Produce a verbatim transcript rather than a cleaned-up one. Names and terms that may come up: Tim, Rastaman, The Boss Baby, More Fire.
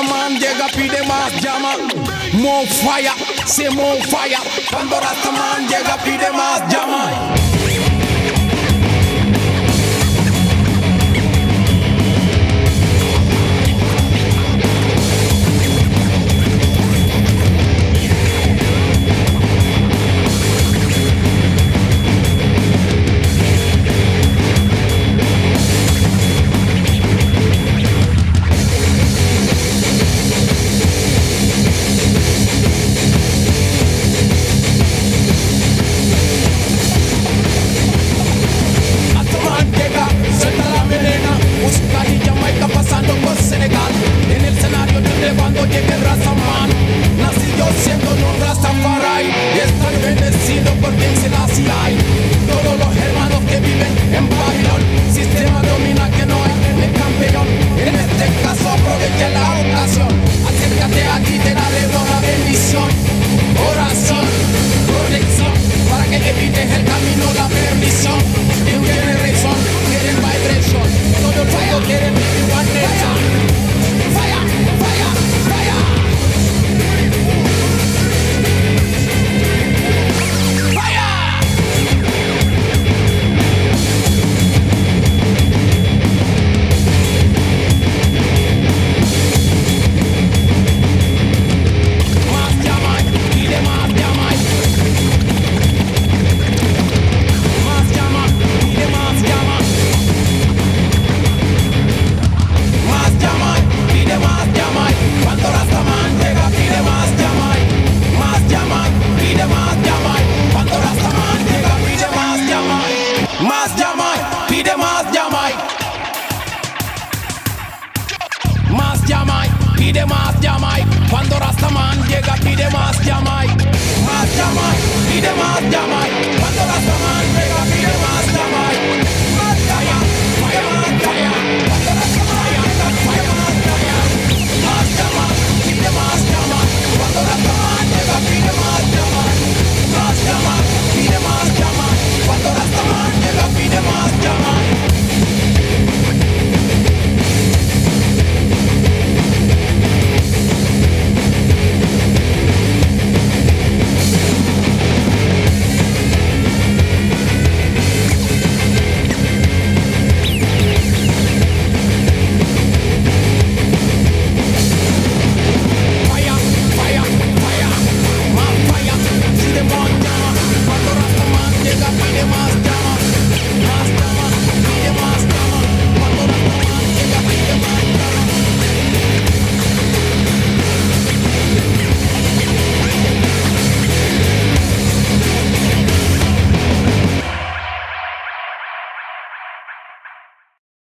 Rasta man llega, pide más, llama. More fire, say more fire. Cuando Rasta man llega, pide más, llama. Pide más, llamai. Cuando Rastaman llega, pide más, llamai. Más, llamai. Pide más, llamai. Cuando Rastaman llega, pide más.